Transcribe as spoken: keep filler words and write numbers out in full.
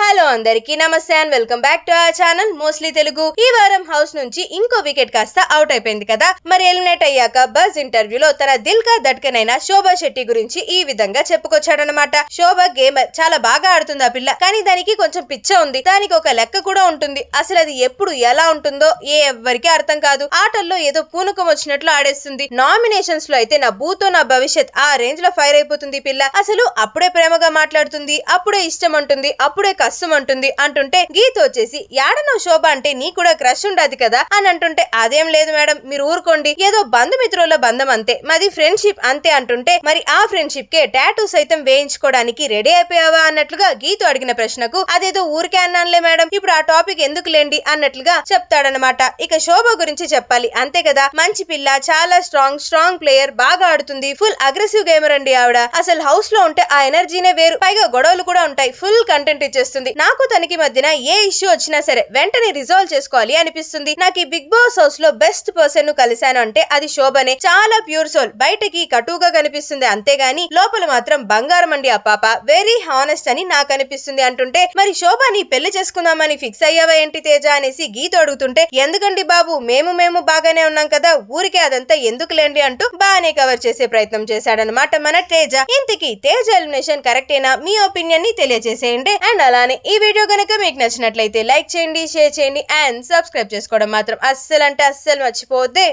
Hello अंदर की नमस्ते and welcome back to our channel mostly Telugu. ई वारम हाउस नुंची इंको विकेट कास्ता आउट अयिपोयिंदी कदा। मरि एलिमिनेट अय्याक बజ్ ఇంటర్వ్యూలో తన దిల్ కా దట్కనైన శోభా శెట్టి గురించి ఈ విధంగా చెప్పుకొచ్చాడన్నమాట। శోభా గేమర్, చాలా బాగా ఆడుతుంది ఆ పిల్ల, కానీ దానికి కొంచెం పిచ్చ ఉంది, దానికి ఒక లెక్క కూడా ఉంటుంది। అసలు అది ఎప్పుడు ఎలా ఉంటుందో ఏ ఎవ్వరికి అర్థం కాదు। ఆటల్లో ఏదో పూనుకం వచ్చినట్లు ఆడేస్తుంది। నామినేషన్స్ లో అయితే నా భూతో నా భవిష్యత్ ఆ రేంజ్ లో ఫైర్ అయిపోతుంది ఈ పిల్ల। అసలు అప్పుడే ప్రేమగా మాట్లాడుతుంది, అప్పుడే ఇష్టం అంటుంది, అప్పుడే కసుమంటుంది అంటుంటే గీత వచ్చేసి యాడనో శోభ అంటే నీ కూడా క్రష్ ఉండది కదా అని అంటుంటే, అదేం లేదు మేడం మీరు ఊరుకోండి, ఏదో బంధుమిత్రుల బంధం అంతే, మాది ఫ్రెండ్షిప్ అంతే అంటుంటే, మరి ఆ ఫ్రెండ్షిప్ కే టాటూ సైతం వేయించుకోవడానికి రెడీ అయిపోయావా అన్నట్లుగా గీత అడిగిన ప్రశ్నకు, అదేదో ఊరికే అన్నానులే మేడం, ఇప్పుడు ఆ టాపిక్ ఎందుకు లేండి అన్నట్లుగా చెప్తాడనమాట। ఇక శోభ గురించి చెప్పాలి అంతే కదా, మంచి పిల్ల, చాలా స్ట్రాంగ్ స్ట్రాంగ్ ప్లేయర్, బాగా ఆడుతుంది, ఫుల్ అగ్రెసివ్ గేమర్ అండి ఆవిడ। అసలు హౌస్ లో ఉంటే ఆ ఎనర్జీనే వేరు, పైగా గొడవలు కూడా ఉంటాయి, ఫుల్ కంటెంట్ ఇచ్చేస్తుంది। నాకు తనకి మధ్యన ఏ ఇష్యూ వచ్చినా సరే వెంటనే రిజాల్వ్ చేసుకోవాలి అనిపిస్తుంది। నాకు ఈ బిగ్ బాస్ హౌస్ లో బెస్ట్ పర్సన్ ను కలిశాను అంటే అది శోభనే। చాలా ప్యూర్ సోల్, బయటకి కటుగా కనిపిస్తుంది అంతేగాని లోపల మాత్రం బంగారం అండి ఆ పాప, వెరీ హానెస్ట్ అని నాకు అనిపిస్తుంది అంటుంటే, మరి శోభని పెళ్లి చేసుకుందామని ఫిక్స్ అయ్యావా ఏంటి తేజ అనేసి గీత అడుగుతుంటే, ఎందుకండి బాబు మేము మేము బాగానే ఉన్నాం కదా, ఊరికే అదంతా ఎందుకులేండి అంటూ బాగానే కవర్ చేసే ప్రయత్నం చేశాడనమాట మన తేజ। ఇంతకీ తేజ ఎలిమినేషన్ కరెక్టేనా, మీ ఒపీనియన్ ని తెలియజేసేయండి। అండ్ అలా ఈ వీడియో గనక మీకు నచ్చినట్లయితే లైక్ చేయండి, షేర్ చేయండి అండ్ సబ్స్క్రైబ్ చేసుకోవడం మాత్రం అస్సలు అంటే అస్సలు మర్చిపోవద్దే।